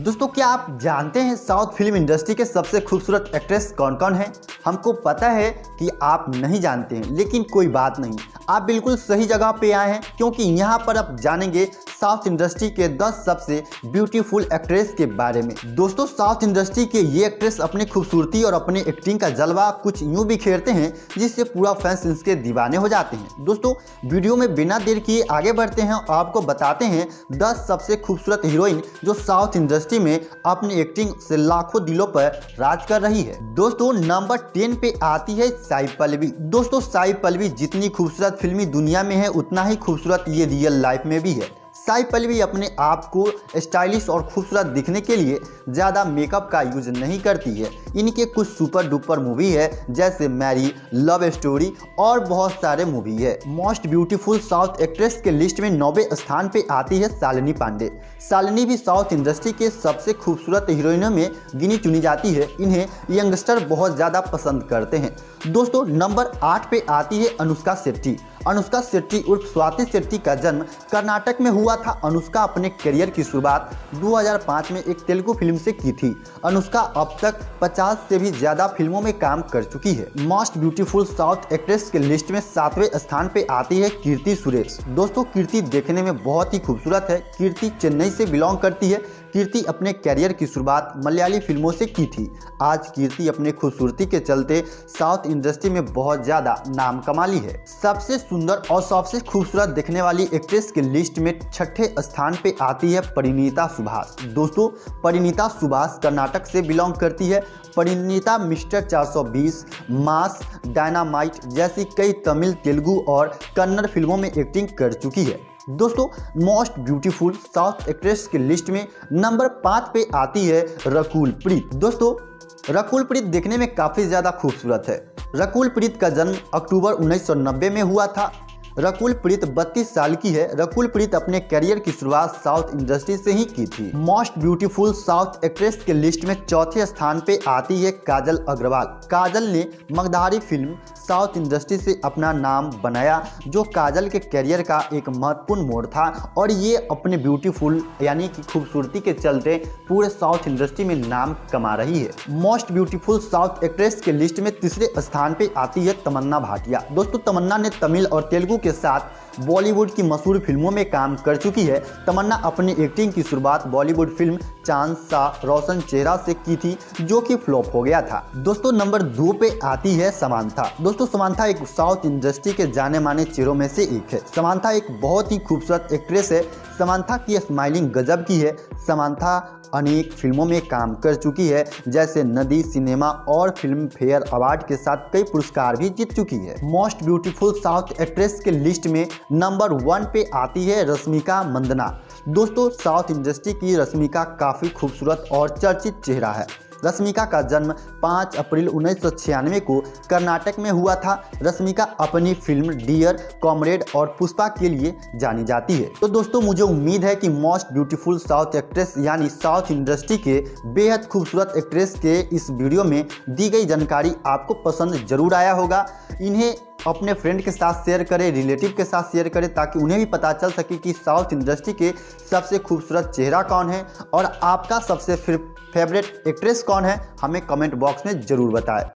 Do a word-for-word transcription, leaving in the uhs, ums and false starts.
दोस्तों क्या आप जानते हैं साउथ फिल्म इंडस्ट्री के सबसे खूबसूरत एक्ट्रेस कौन कौन है? हमको पता है कि आप नहीं जानते हैं, लेकिन कोई बात नहीं, आप बिल्कुल सही जगह पे आए हैं क्योंकि यहाँ पर आप जानेंगे साउथ इंडस्ट्री के दस सबसे ब्यूटीफुल एक्ट्रेस के बारे में। दोस्तों साउथ इंडस्ट्री के ये एक्ट्रेस अपनी खूबसूरती और अपने एक्टिंग का जलवा कुछ यूँ बिखेरते हैं जिससे पूरा फैंस इनके दीवाने हो जाते हैं। दोस्तों वीडियो में बिना देर किए आगे बढ़ते हैं और आपको बताते हैं दस सबसे खूबसूरत हीरोइन जो साउथ इंडस्ट्री में अपनी एक्टिंग से लाखों दिलों पर राज कर रही है। दोस्तों नंबर टेन पे आती है साई पल्लवी। दोस्तों साई पल्लवी जितनी खूबसूरत फिल्मी दुनिया में है उतना ही खूबसूरत ये रियल लाइफ में भी है। साई पल्लवी अपने आप को स्टाइलिश और खूबसूरत दिखने के लिए ज़्यादा मेकअप का यूज नहीं करती है। इनके कुछ सुपर डुपर मूवी है जैसे मैरी, लव स्टोरी और बहुत सारे मूवी है। मोस्ट ब्यूटीफुल साउथ एक्ट्रेस के लिस्ट में नौवे स्थान पे आती है सालिनी पांडे। सालिनी भी साउथ इंडस्ट्री के सबसे खूबसूरत हीरोइनों में गिनी चुनी जाती है। इन्हें यंगस्टर बहुत ज़्यादा पसंद करते हैं। दोस्तों नंबर आठ पे आती है अनुष्का शेट्टी। अनुष्का शेट्टी उर्फ स्वाति शेट्टी का जन्म कर्नाटक में हुआ था। अनुष्का अपने करियर की शुरुआत दो हज़ार पाँच में एक तेलुगु फिल्म से की थी। अनुष्का अब तक पचास से भी ज़्यादा फिल्मों में काम कर चुकी है। मोस्ट ब्यूटीफुल साउथ एक्ट्रेस के लिस्ट में सातवें स्थान पे आती है कीर्ति सुरेश। दोस्तों कीर्ति देखने में बहुत ही खूबसूरत है। कीर्ति चेन्नई से बिलोंग करती है। कीर्ति अपने कैरियर की शुरुआत मलयाली फिल्मों से की थी। आज कीर्ति अपने खूबसूरती के चलते साउथ इंडस्ट्री में बहुत ज़्यादा नाम कमा ली है। सबसे सुंदर और सबसे खूबसूरत दिखने वाली एक्ट्रेस के लिस्ट में छठे स्थान पे आती है परिणीता सुभाष। दोस्तों परिणीता सुभाष कर्नाटक से बिलोंग करती है। परिणीता मिस्टर चार सौ बीस, मास, डायनामाइट जैसी कई तमिल, तेलुगु और कन्नड़ फिल्मों में एक्टिंग कर चुकी है। दोस्तों मोस्ट ब्यूटीफुल साउथ एक्ट्रेस की लिस्ट में नंबर पाँच पे आती है रकुल प्रीत। दोस्तों रकुल प्रीत देखने में काफ़ी ज़्यादा खूबसूरत है। रकुल प्रीत का जन्म अक्टूबर उन्नीस सौ नब्बे में हुआ था। रकुल प्रीत बत्तीस साल की है। रकुल प्रीत अपने करियर की शुरुआत साउथ इंडस्ट्री से ही की थी। मोस्ट ब्यूटीफुल साउथ एक्ट्रेस के लिस्ट में चौथे स्थान पे आती है काजल अग्रवाल। काजल ने मगधारी फिल्म साउथ इंडस्ट्री से अपना नाम बनाया जो काजल के करियर का एक महत्वपूर्ण मोड़ था और ये अपने ब्यूटीफुल यानी कि खूबसूरती के चलते पूरे साउथ इंडस्ट्री में नाम कमा रही है। मोस्ट ब्यूटीफुल साउथ एक्ट्रेस के लिस्ट में तीसरे स्थान पे आती है तमन्ना भाटिया। दोस्तों तमन्ना ने तमिल और तेलुगु के साथ बॉलीवुड की मशहूर फिल्मों में काम कर चुकी है। तमन्ना अपनी एक्टिंग की शुरुआत बॉलीवुड फिल्म चांद सा रोशन चेहरा से की थी जो कि फ्लॉप हो गया था। दोस्तों नंबर दो पे आती है समान्था। दोस्तों समान्था एक साउथ इंडस्ट्री के जाने माने चेहरों में से एक है। समान्था एक बहुत ही खूबसूरत एक्ट्रेस है। समान्था की स्माइलिंग गजब की है। समान्था अनेक फिल्मों में काम कर चुकी है जैसे नदी सिनेमा और फिल्म फेयर अवार्ड के साथ कई पुरस्कार भी जीत चुकी है। मोस्ट ब्यूटीफुल साउथ एक्ट्रेस के लिस्ट में नंबर वन पे आती है रश्मिका मंदना। दोस्तों साउथ इंडस्ट्री की रश्मिका काफ़ी खूबसूरत और चर्चित चेहरा है। रश्मिका का जन्म पाँच अप्रैल उन्नीस सौ छियानवे को कर्नाटक में हुआ था। रश्मिका अपनी फिल्म डियर कॉमरेड और पुष्पा के लिए जानी जाती है। तो दोस्तों मुझे उम्मीद है कि मोस्ट ब्यूटीफुल साउथ एक्ट्रेस यानी साउथ इंडस्ट्री के बेहद खूबसूरत एक्ट्रेस के इस वीडियो में दी गई जानकारी आपको पसंद जरूर आया होगा। इन्हें अपने फ्रेंड के साथ शेयर करें, रिलेटिव के साथ शेयर करें ताकि उन्हें भी पता चल सके कि साउथ इंडस्ट्री के सबसे खूबसूरत चेहरा कौन है और आपका सबसे फेवरेट एक्ट्रेस कौन है। हमें कमेंट बॉक्स में ज़रूर बताएं।